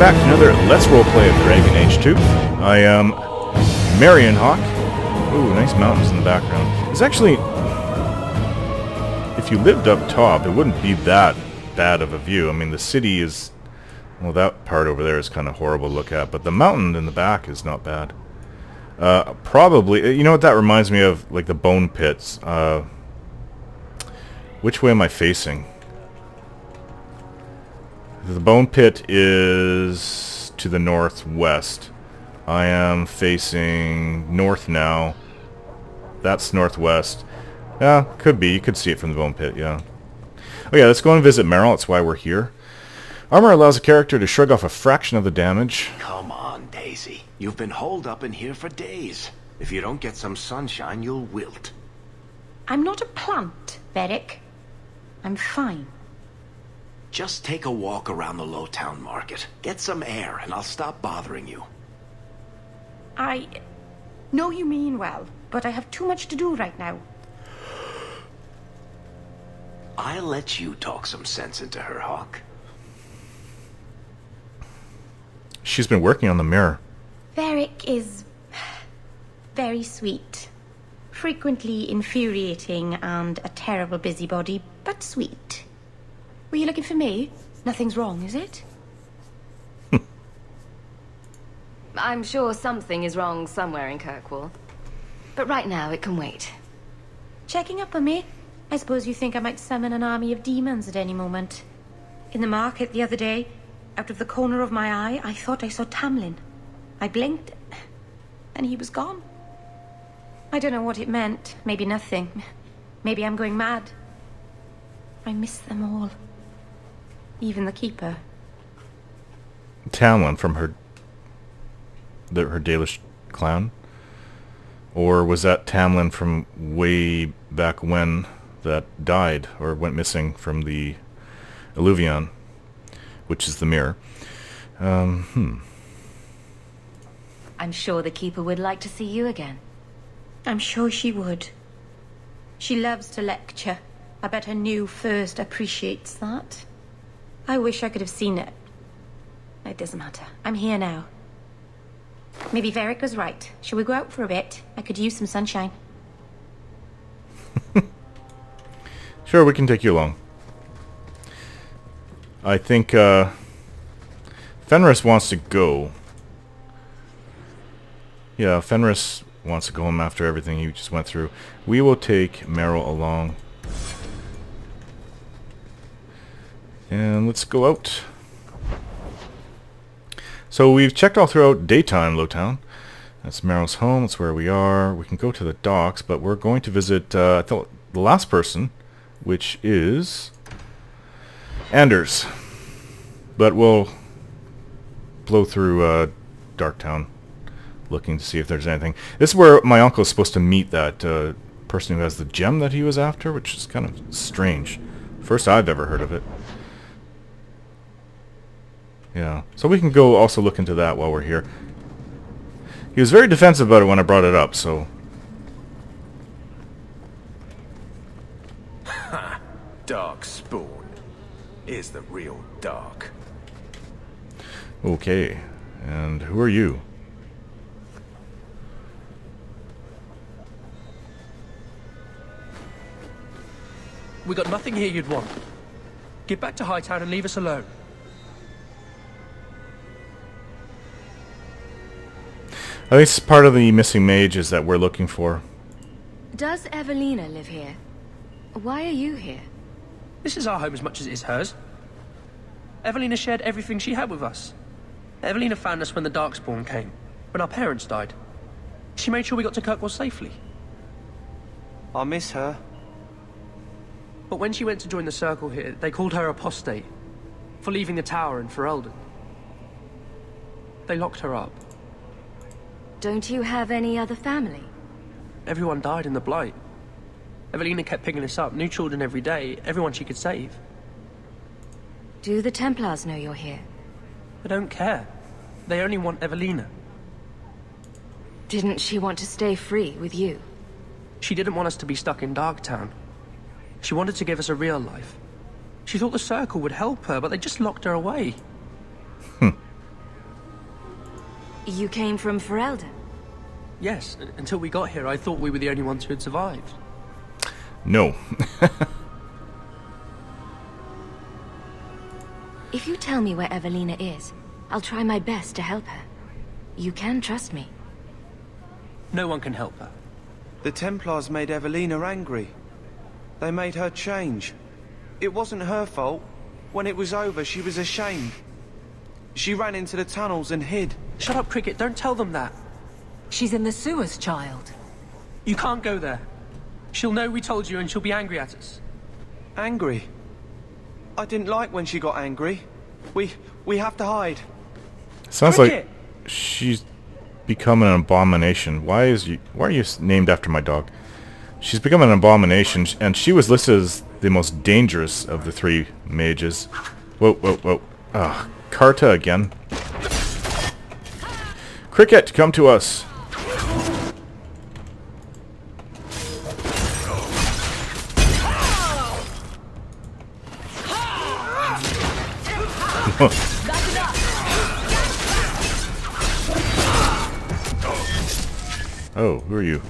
back to another Let's Roleplay of Dragon Age 2. I am Marian Hawke. Ooh, nice mountains in the background. It's actually... if you lived up top, it wouldn't be that bad of a view. I mean, the city is... well, that part over there is kind of horrible to look at, but the mountain in the back is not bad. Probably... you know what that reminds me of? Like, the bone pits. Which way am I facing? The bone pit is to the northwest. I am facing north now. That's northwest. Yeah, could be. You could see it from the bone pit, yeah. Oh yeah, let's go and visit Merrill. That's why we're here. Armor allows a character to shrug off a fraction of the damage. Come on, Daisy. You've been holed up in here for days. If you don't get some sunshine, you'll wilt. I'm not a plant, Varric. I'm fine. Just take a walk around the Lowtown Market. Get some air, and I'll stop bothering you. I know you mean well, but I have too much to do right now. I'll let you talk some sense into her, Hawke. She's been working on the mirror. Varric is very sweet. Frequently infuriating and a terrible busybody, but sweet. Were you looking for me? Nothing's wrong, is it? I'm sure something is wrong somewhere in Kirkwall. But right now, it can wait. Checking up on me? I suppose you think I might summon an army of demons at any moment. In the market the other day, out of the corner of my eye, I thought I saw Tamlen. I blinked, and he was gone. I don't know what it meant. Maybe nothing. Maybe I'm going mad. I miss them all. Even the Keeper. Tamlen from her Dalish clan? Or was that Tamlen from way back when that died or went missing from the Eluvian, which is the mirror? I'm sure the Keeper would like to see you again. I'm sure she would. She loves to lecture. I bet her new first appreciates that. I wish I could have seen it. It doesn't matter. I'm here now. Maybe Varric was right. Shall we go out for a bit? I could use some sunshine. Sure, we can take you along. I think Fenris wants to go. Yeah, Fenris wants to go home after everything he just went through. We will take Merrill along. And let's go out. So we've checked all throughout daytime Lowtown. That's Merrill's home. That's where we are. We can go to the docks, but we're going to visit the last person, which is Anders. But we'll blow through Darktown looking to see if there's anything. This is where my uncle is supposed to meet that person who has the gem that he was after, which is kind of strange. First I've ever heard of it. Yeah, so we can go also look into that while we're here. He was very defensive about it when I brought it up, so... Ha! Darkspawn is the real dark. Okay, and who are you? We got nothing here you'd want. Get back to Hightown and leave us alone. I think it's part of the missing mages that we're looking for. Does Evelina live here? Why are you here? This is our home as much as it is hers. Evelina shared everything she had with us. Evelina found us when the Darkspawn came, when our parents died. She made sure we got to Kirkwall safely. I miss her. But when she went to join the Circle here, they called her apostate for leaving the tower in Ferelden. They locked her up. Don't you have any other family? Everyone died in the Blight. Evelina kept picking us up, new children every day, everyone she could save. Do the Templars know you're here? They don't care. They only want Evelina. Didn't she want to stay free with you? She didn't want us to be stuck in Darktown. She wanted to give us a real life. She thought the Circle would help her, but they just locked her away. You came from Ferelden? Yes. Until we got here, I thought we were the only ones who had survived. No. If you tell me where Evelina is, I'll try my best to help her. You can trust me. No one can help her. The Templars made Evelina angry. They made her change. It wasn't her fault. When it was over, she was ashamed. She ran into the tunnels and hid. Shut up, Cricket. Don't tell them that. She's in the sewers, child. You can't go there. She'll know we told you and she'll be angry at us. Angry? I didn't like when she got angry. We have to hide. Sounds Cricket. Like she's become an abomination. Why are you named after my dog? She's become an abomination, and she was listed as the most dangerous of the three mages. Whoa, whoa, whoa. Ah, Carta again. Cricket, come to us. Oh, who are you?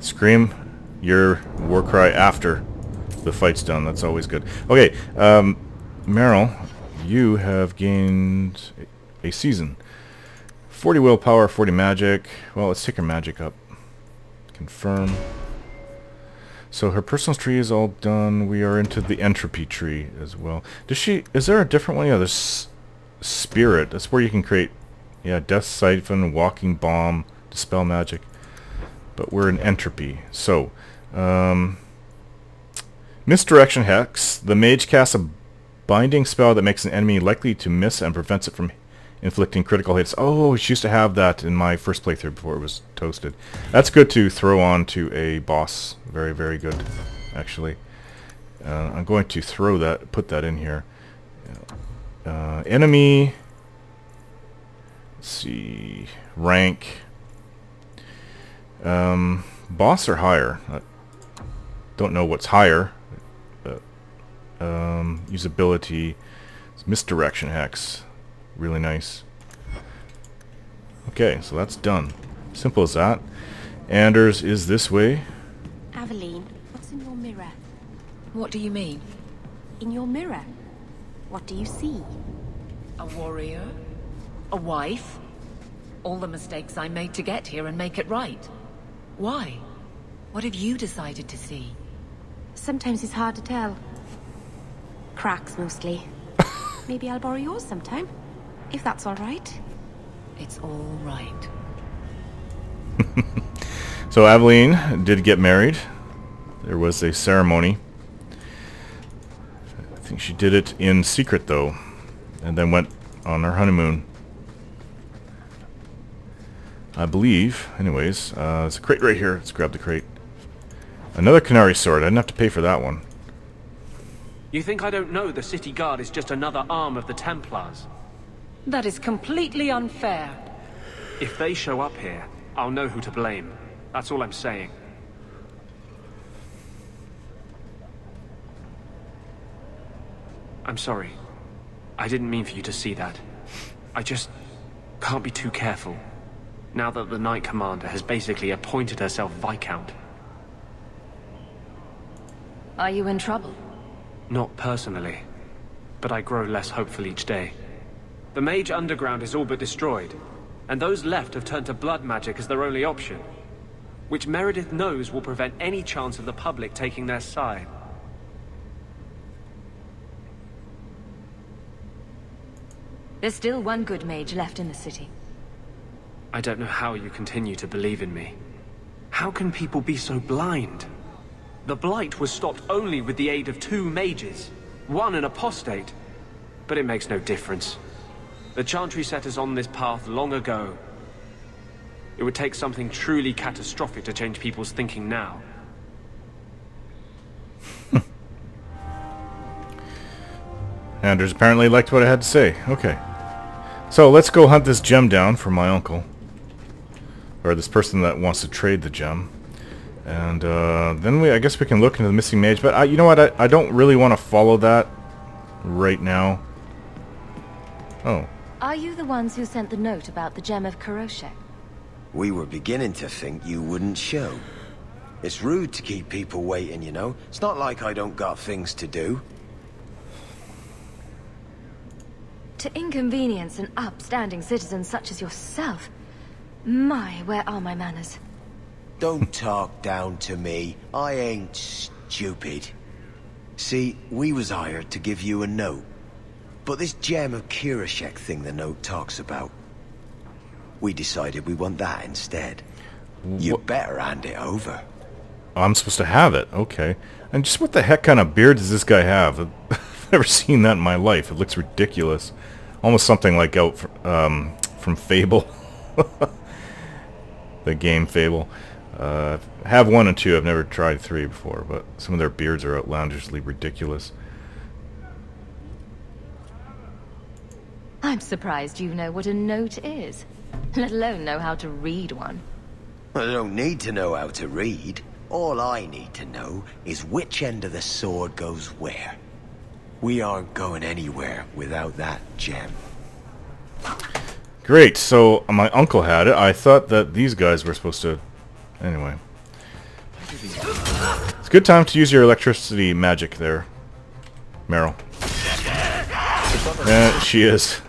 Scream your war cry after the fight's done. That's always good. Okay, Merrill, you have gained a season. 40 willpower, 40 magic. Well, let's take her magic up. Confirm. So her personal tree is all done. We are into the entropy tree as well. Does she? Is there a different one? Yeah, there's spirit. That's where you can create. Yeah, death siphon, walking bomb, dispel magic. But we're in entropy. So, misdirection hex. The mage casts a binding spell that makes an enemy likely to miss and prevents it from inflicting critical hits. Oh, she used to have that in my first playthrough before it was toasted. That's good to throw on to a boss. Very, very good, actually. I'm going to throw that, put that in here. Enemy. Let's see. Rank. Boss or higher? I don't know what's higher. But, usability. It's misdirection hex. Really nice. Okay, so that's done. Simple as that. Anders is this way. Aveline, what's in your mirror? What do you mean? In your mirror, what do you see? A warrior? A wife? All the mistakes I made to get here and make it right. Why? What have you decided to see? Sometimes it's hard to tell. Cracks, mostly. Maybe I'll borrow yours sometime. If that's all right. It's all right. So Aveline did get married. There was a ceremony. I think she did it in secret, though. And then went on her honeymoon. I believe. Anyways, there's a crate right here. Let's grab the crate. Another canary sword. I didn't have to pay for that one. You think I don't know the city guard is just another arm of the Templars? That is completely unfair. If they show up here, I'll know who to blame. That's all I'm saying. I'm sorry. I didn't mean for you to see that. I just can't be too careful. Now that the Knight Commander has basically appointed herself Viscount. Are you in trouble? Not personally, but I grow less hopeful each day. The mage underground is all but destroyed, and those left have turned to blood magic as their only option, which Meredith knows will prevent any chance of the public taking their side. There's still one good mage left in the city. I don't know how you continue to believe in me. How can people be so blind? The Blight was stopped only with the aid of 2 mages, one an apostate, but it makes no difference. The Chantry set us on this path long ago. It would take something truly catastrophic to change people's thinking now. Anders apparently liked what I had to say. Okay. So let's go hunt this gem down for my uncle. Or this person that wants to trade the gem. And then I guess we can look into the missing mage, but you know what? I don't really want to follow that right now. Oh. Are you the ones who sent the note about the gem of Karoshek? We were beginning to think you wouldn't show. It's rude to keep people waiting, you know. It's not like I don't got things to do. To inconvenience an upstanding citizen such as yourself. My, where are my manners? Don't talk down to me. I ain't stupid. See, we was hired to give you a note. But this gem of Kirishek thing the note talks about, we decided we want that instead. You better hand it over. I'm supposed to have it, okay. And just what the heck kind of beard does this guy have? I've never seen that in my life. It looks ridiculous. Almost something like out from Fable. The game Fable. Have 1 and 2. I've never tried 3 before, but some of their beards are outlandishly ridiculous. I'm surprised you know what a note is, let alone know how to read one. I don't need to know how to read. All I need to know is which end of the sword goes where. We aren't going anywhere without that gem. Great, so my uncle had it. I thought that these guys were supposed to... Anyway. It's a good time to use your electricity magic there, Merrill. Yeah, she is.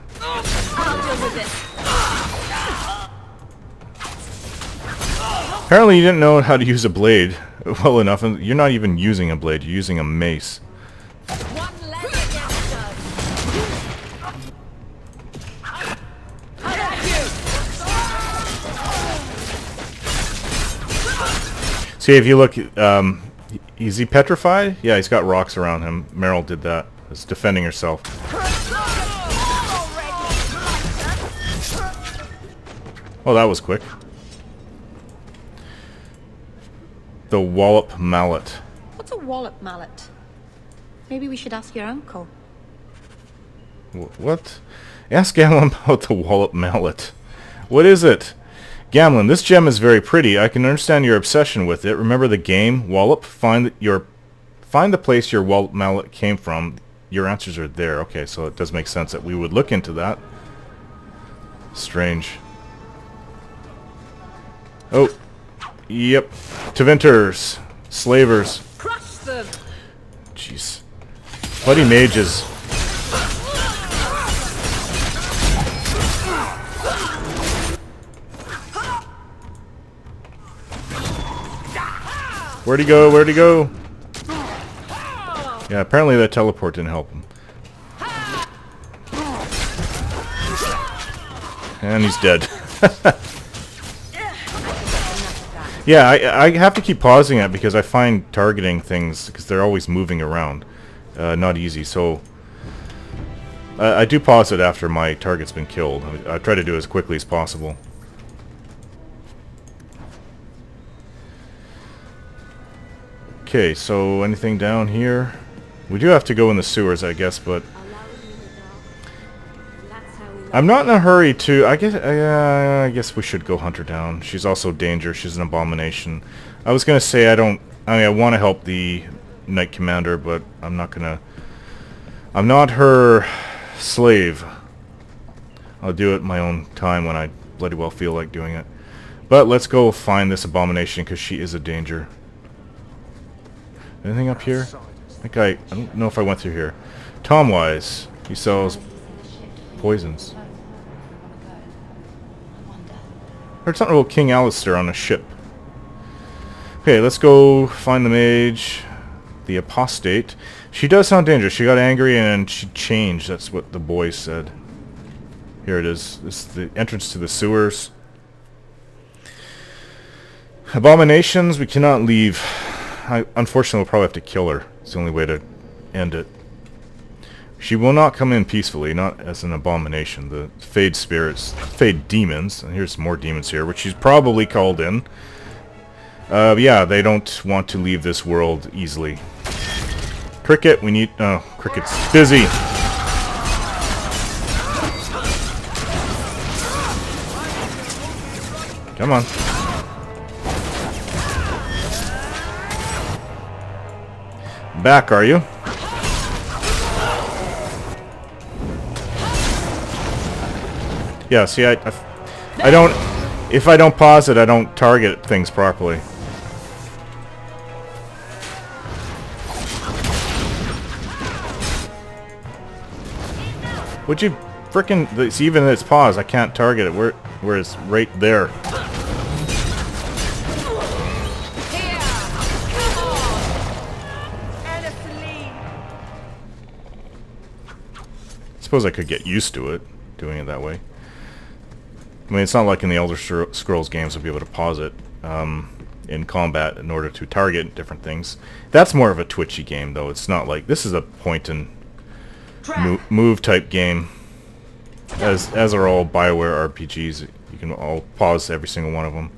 Apparently you didn't know how to use a blade well enough, and you're not even using a blade, you're using a mace. See, if you look, is he petrified? Yeah, he's got rocks around him. Merrill did that. He's defending herself. Oh, that was quick. The Wallop Mallet. What's a Wallop Mallet? Maybe we should ask your uncle. What? Ask Gamlen about the Wallop Mallet. What is it? Gamlen, this gem is very pretty. I can understand your obsession with it. Remember the game, Wallop? Find the place your Wallop Mallet came from. Your answers are there. Okay, so it does make sense that we would look into that. Strange. Oh, yep. Tevinters, slavers. Crush them. Jeez, bloody mages. Where'd he go? Where'd he go? Yeah, apparently that teleport didn't help him. And he's dead. Yeah, I have to keep pausing it because I find targeting things, because they're always moving around, not easy. So I do pause it after my target's been killed. I try to do it as quickly as possible. Okay, so anything down here? We do have to go in the sewers, I guess, but I'm not in a hurry to... I guess we should go hunt her down. She's also danger. She's an abomination. I was gonna say I want to help the Knight Commander, but I'm not gonna... I'm not her slave. I'll do it my own time when I bloody well feel like doing it. But let's go find this abomination, because she is a danger. Anything up here? I think I don't know if I went through here. Tomwise. He sells poisons. I heard something about King Alistair on a ship. Okay, let's go find the mage. The apostate. She does sound dangerous. She got angry and she changed. That's what the boy said. Here it is. This is the entrance to the sewers. Abominations. We cannot leave. Unfortunately, we'll probably have to kill her. It's the only way to end it. She will not come in peacefully, not as an abomination. The Fade spirits, Fade demons, and here's more demons here, which she's probably called in. Yeah, they don't want to leave this world easily. Cricket, we need... Oh, Cricket's busy! Come on. back, are you? Yeah, see, I don't... If I don't pause it, I don't target things properly. Would you frickin'... See, even it's paused, I can't target it. Where it's right there. I suppose I could get used to it, doing it that way. I mean, it's not like in the Elder Scrolls games I'll be able to pause it in combat in order to target different things. That's more of a twitchy game, though. It's not like... This is a point-and-move type game. As are all BioWare RPGs. You can all pause every single one of them.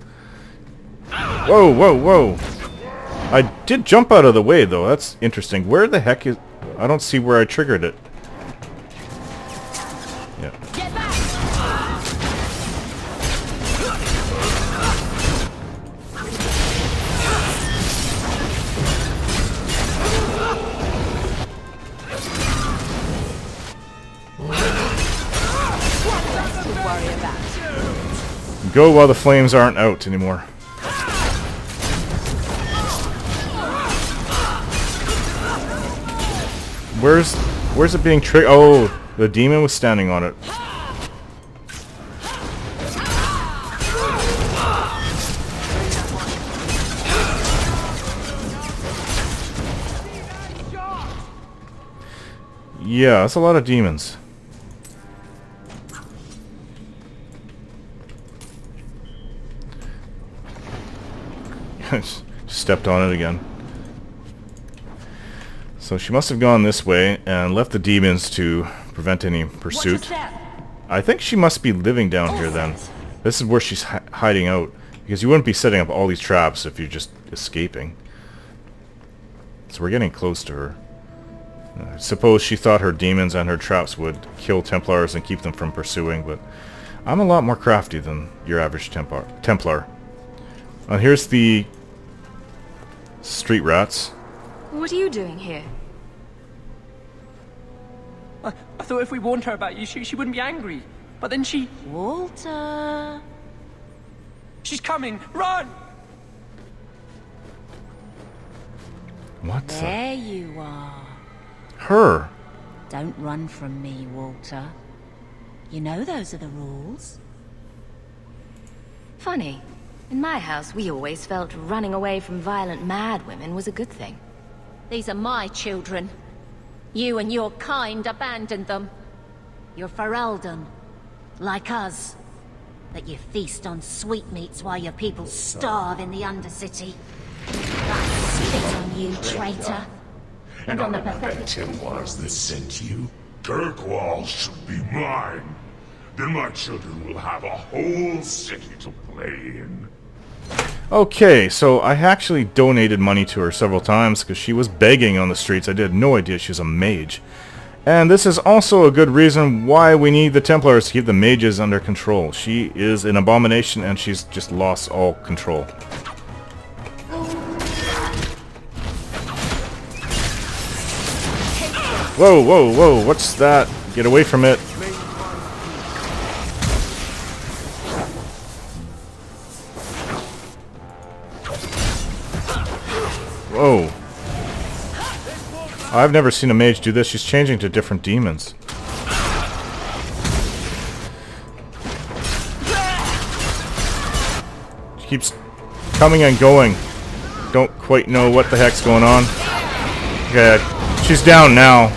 Whoa, whoa, whoa! I did jump out of the way, though. That's interesting. Where the heck is... I don't see where I triggered it. Go while the flames aren't out anymore. Where's it being triggered? Oh, the demon was standing on it. Yeah, that's a lot of demons. Just stepped on it again. So she must have gone this way and left the demons to prevent any pursuit. I think she must be living down here then. This is where she's hiding out, because you wouldn't be setting up all these traps if you're just escaping. So we're getting close to her. I suppose she thought her demons and her traps would kill Templars and keep them from pursuing, but I'm a lot more crafty than your average Templar. And here's the street rats. What are you doing here? I thought if we warned her about you, she wouldn't be angry. But then she... Walter... She's coming! Run! What the... There you are. Her. Don't run from me, Walter. You know those are the rules. Funny. In my house, we always felt running away from violent mad women was a good thing. These are my children. You and your kind abandoned them. You're Ferelden, like us. That you feast on sweetmeats while your people starve in the Undercity. I spit on you, traitor. And on the pathetic Templars that sent you. Kirkwall should be mine. Then my children will have a whole city to play in. Okay, so I actually donated money to her several times because she was begging on the streets. I had no idea she was a mage. And this is also a good reason why we need the Templars to keep the mages under control. She is an abomination and she's just lost all control. Whoa, whoa, whoa, what's that? Get away from it. Whoa. I've never seen a mage do this. She's changing to different demons. She keeps coming and going. Don't quite know what the heck's going on. Okay, she's down now.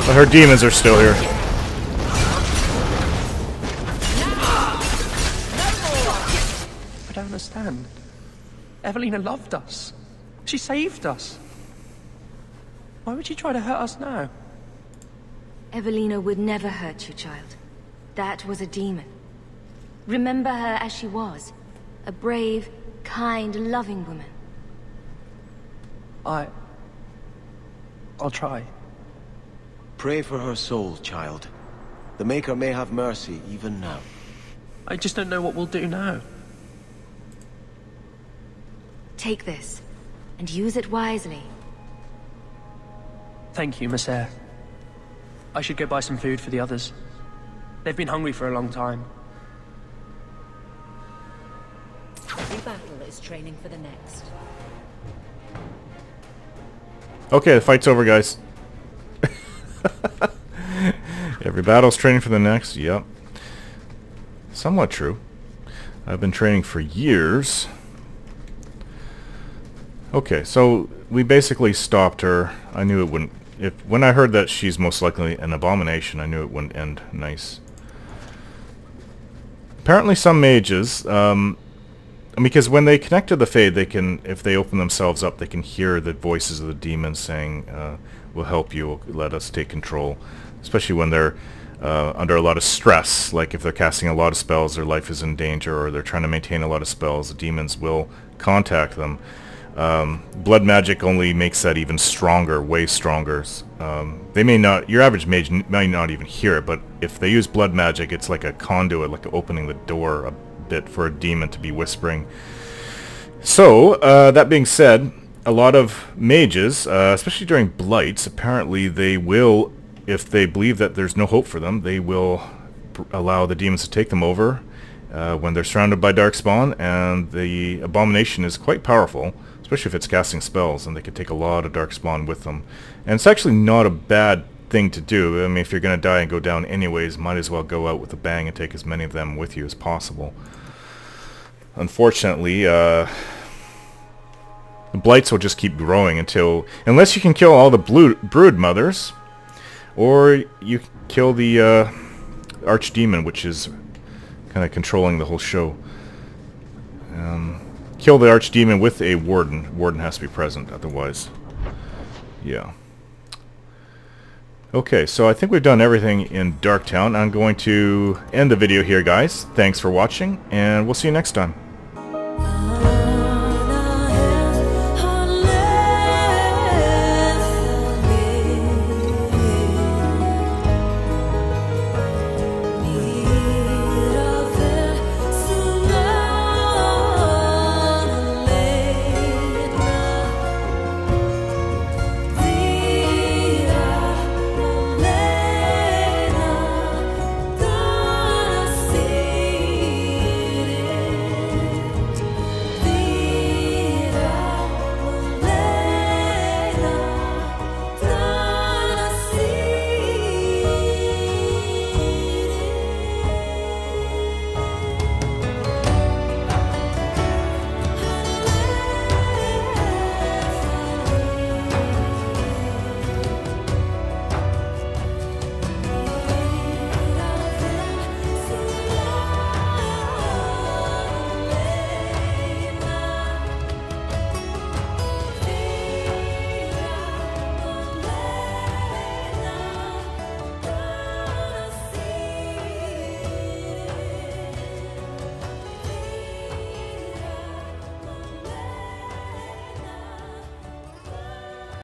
But her demons are still here. I don't understand. Evelina loved us. She saved us. Why would she try to hurt us now? Evelina would never hurt you, child. That was a demon. Remember her as she was. A brave, kind, loving woman. I'll try. Pray for her soul, child. The Maker may have mercy even now. I just don't know what we'll do now. Take this. And use it wisely. Thank you, Messere. I should go buy some food for the others. They've been hungry for a long time. Every battle is training for the next. Okay, the fight's over, guys. Every battle's training for the next, yep. Somewhat true. I've been training for years. Okay, so we basically stopped her. I knew it wouldn't... When I heard that she's most likely an abomination, I knew it wouldn't end nice. Apparently some mages, because when they connect to the Fade, they can, if they open themselves up, they can hear the voices of the demons saying, we'll help you, let us take control. Especially when they're under a lot of stress, like if they're casting a lot of spells, their life is in danger, or they're trying to maintain a lot of spells, the demons will contact them. Blood magic only makes that even stronger, way stronger. They may not, your average mage may not even hear it, but if they use blood magic, it's like a conduit, like opening the door a bit for a demon to be whispering. So, that being said, a lot of mages, especially during blights, apparently they will, if they believe that there's no hope for them, they will allow the demons to take them over when they're surrounded by Darkspawn, and the abomination is quite powerful. Especially if it's casting spells, and they could take a lot of Darkspawn with them. And it's actually not a bad thing to do. I mean, if you're going to die and go down anyways, might as well go out with a bang and take as many of them with you as possible. Unfortunately, the blights will just keep growing until... Unless you can kill all the brood mothers, or you kill the Archdemon, which is kind of controlling the whole show. Kill the Archdemon with a Warden. Warden has to be present, otherwise. Yeah. Okay, so I think we've done everything in Darktown. I'm going to end the video here, guys. Thanks for watching, and we'll see you next time.